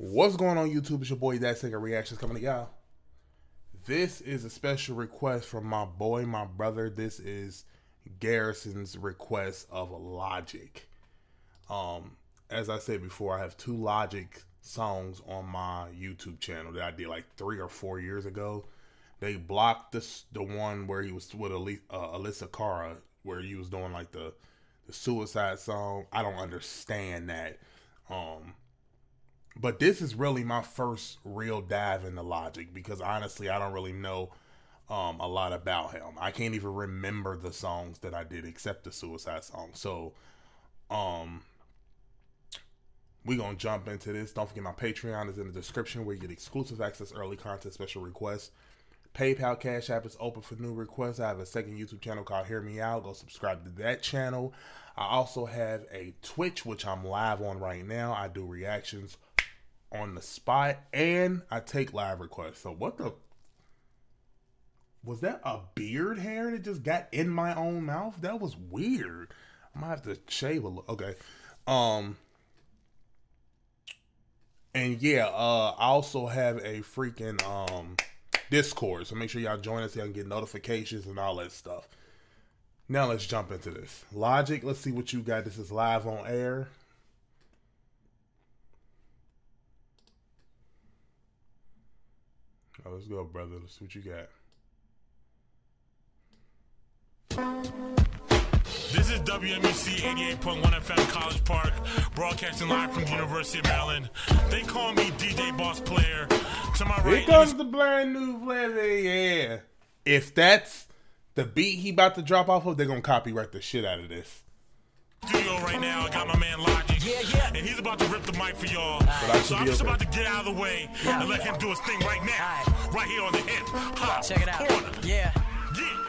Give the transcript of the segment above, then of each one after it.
What's going on YouTube? It's your boy ThatSinger Reactions coming to y'all. This is a special request from my boy, my brother. This is Garrison's request of Logic. As I said before, I have two Logic songs on my YouTube channel that I did like 3 or 4 years ago. They blocked the one where he was with Alyssa Cara, where he was doing like the suicide song. I don't understand that. But this is really my first real dive into Logic because honestly, I don't really know a lot about him. I can't even remember the songs that I did except the suicide song. So we're going to jump into this. Don't forget my Patreon is in the description where you get exclusive access, early content, special requests. PayPal Cash App is open for new requests. I have a second YouTube channel called Hear Me Out. Go subscribe to that channel. I also have a Twitch, which I'm live on right now. I do reactions on the spot and I take live requests. So what the... Was that a beard hair that just got in my own mouth? That was weird. I might have to shave a little. Okay. And yeah, I also have a freaking Discord. So make sure y'all join us. Y'all can get notifications and all that stuff. Now let's jump into this. Logic, let's see what you got. This is live on air. Oh, let's go, brother. Let's see what you got. This is WMUC 88.1 FM College Park, broadcasting live from the University of Maryland. They call me DJ Boss Player. To my right, here comes the brand new flavor, yeah. If that's the beat he about to drop off of, they're going to copyright the shit out of this. Studio right now, I got my man Logic, yeah. And he's about to rip the mic for y'all. So I'm just about to get out of the way and let him do his thing right now. Right here on the hip hop check it out. Corner. Yeah. Yeah.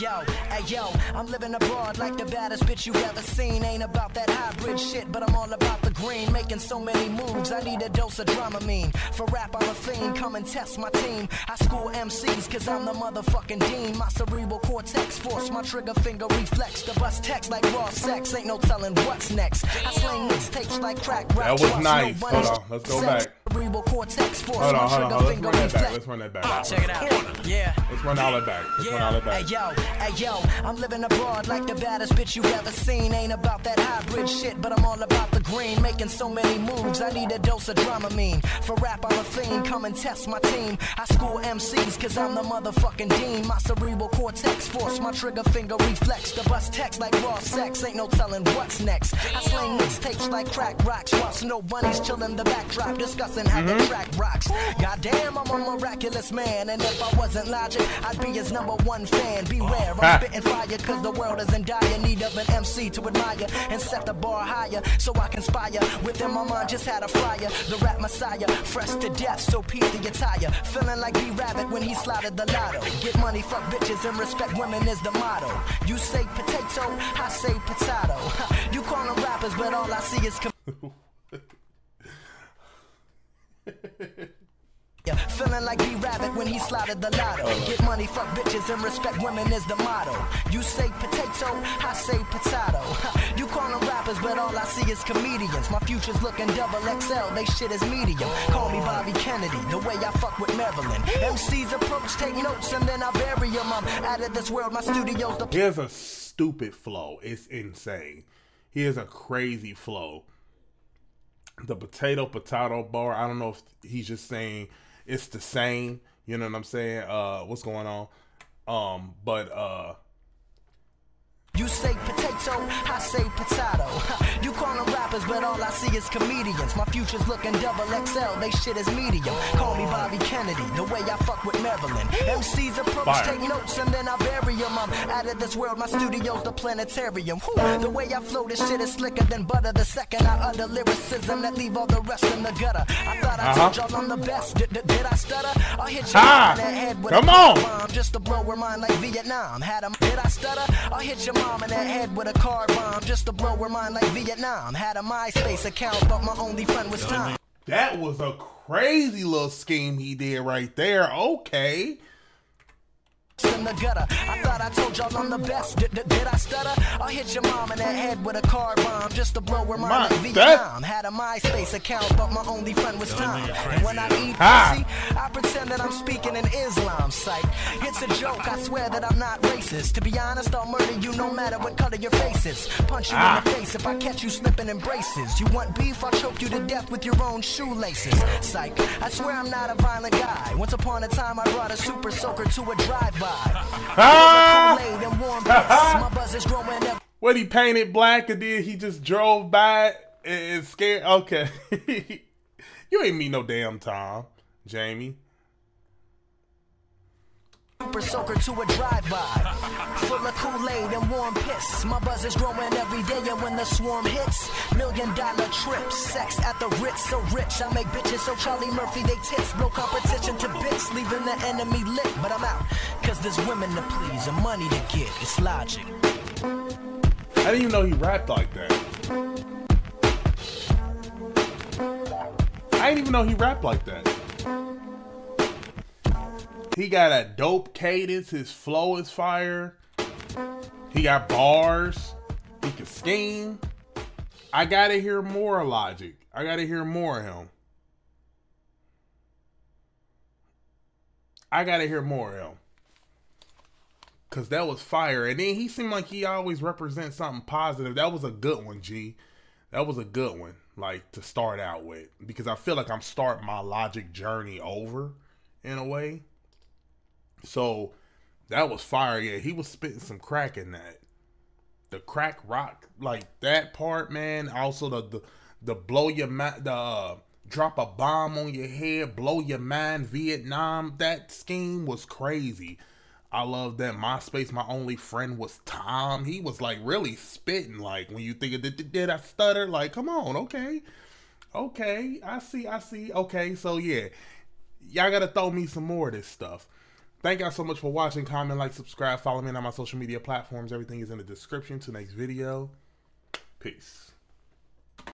Yeah, ayo, I'm living abroad like the baddest bitch you've ever seen. Ain't about that hybrid shit, but I'm all about the green. Making so many moves, I need a dose of Dramamine. For rap, I'm a fiend, come and test my team. I school MCs, cause I'm the motherfucking dean. My cerebral cortex force, my trigger finger reflex. The bus text like raw sex, ain't no telling what's next. I sling mixtapes like crack rap. That was nice, hold on, let's go back. Cerebral cortex force, hold on, my trigger finger reflex. Let's run that back, let's run that back. Check it out, yeah. Let's run all that back, let's run all that back. Ayo, I'm living abroad like the baddest bitch you've ever seen. Ain't about that hybrid shit, but I'm all about the green. Making so many moves, I need a dose of Dramamine. For rap, I'm a fiend, come and test my team. I school MCs, cause I'm the motherfucking dean. My cerebral cortex force, my trigger finger reflex. The bus text like raw sex, ain't no telling what's next. I sling mixtapes like crack rocks. Watch no bunnies chilling the backdrop, discussing how the track rocks. Goddamn, I'm a miraculous man. And if I wasn't Logic, I'd be his #1 fan. Beware, I'm spitting fire cause the world is in dire need of an MC to admire and set the bar higher so I conspire. Within my mind just had a flyer, the rap messiah, fresh to death, so peep the attire. Feeling like B-Rabbit when he slotted the lotto. Get money, fuck bitches, and respect women is the motto. You say potato, I say potato. You call them rappers, but all I see is... Feeling like B-Rabbit when he slotted the lotto. Get money, fuck bitches, and respect women is the motto. You say potato, I say potato. You call them rappers, but all I see is comedians. My future's looking XXL, they shit is medium. Call me Bobby Kennedy, the way I fuck with Marilyn. MC's approach, take notes, and then I bury them. I'm out of this world, my studio's the... Here's a stupid flow, it's insane. Here's a crazy flow. The potato bar, I don't know if he's just saying... It's the same, you know what I'm saying? What's going on? You say potato, I say potato. You call them rappers, but all I see is comedians. My future's looking XXL, they shit is medium. Call me Bobby Kennedy, the way I fuck with Marilyn. MC's approach, take notes, and then I bury them. I'm out of this world, my studio's the planetarium. Whew. The way I flow, this shit is slicker than butter. The second I utter lyricism, that leave all the rest in the gutter. I thought I told y'all I'm the best. Did I stutter? I hit your mom in the head with a bomb, just to blow her mind like Vietnam. Did I stutter? I hit your mom in that head with a car bomb, just to blow her mind like Vietnam. Had a MySpace account, but my only friend was Tom. That was a crazy little scheme he did right there. Okay. in the gutter. I thought I told y'all I'm the best. Did I stutter? I'll hit your mom in the head with a car bomb just to blow her mind. Vietnam had a MySpace account, but my only friend was Tom. And when I eat pussy, I pretend that I'm speaking in Islam. Psych, it's a joke. I swear that I'm not racist. To be honest, I'll murder you no matter what color your face is. Punch you in the face if I catch you slipping in braces. You want beef? I'll choke you to death with your own shoelaces. Psych, I swear I'm not a violent guy. Once upon a time, I brought a super soaker to a drive-by. What, he painted black, or did he just drove by and scared? Okay. You ain't mean no damn Tom, Jamie. Super soaker to a drive-by, full of Kool-Aid and warm piss. My buzz is growing every day, and when the swarm hits, $1 million trips, sex at the Ritz, so rich. I make bitches so Charlie Murphy they tits, blow competition to bits, leaving the enemy lit. But I'm out, cause there's women to please and money to get, it's Logic. I didn't even know he rapped like that. I didn't even know he rapped like that. He got a dope cadence, his flow is fire. He got bars, he can scheme. I gotta hear more Logic. I gotta hear more of him. I gotta hear more of him. Cause that was fire. And then he seemed like he always represents something positive. That was a good one, G. That was a good one, like, to start out with. Because I feel like I'm starting my Logic journey over in a way. So that was fire. Yeah, he was spitting some crack in that. The crack rock, like that part, man. Also the blow your mind, the drop a bomb on your head, blow your mind, Vietnam. That scheme was crazy. I love that. MySpace, my only friend was Tom. He was like really spitting. Like when you think of did I stutter? Like, come on, okay. Okay, I see. Okay, so yeah. Y'all gotta throw me some more of this stuff. Thank y'all so much for watching. Comment, like, subscribe, follow me on my social media platforms. Everything is in the description. Till next video. Peace.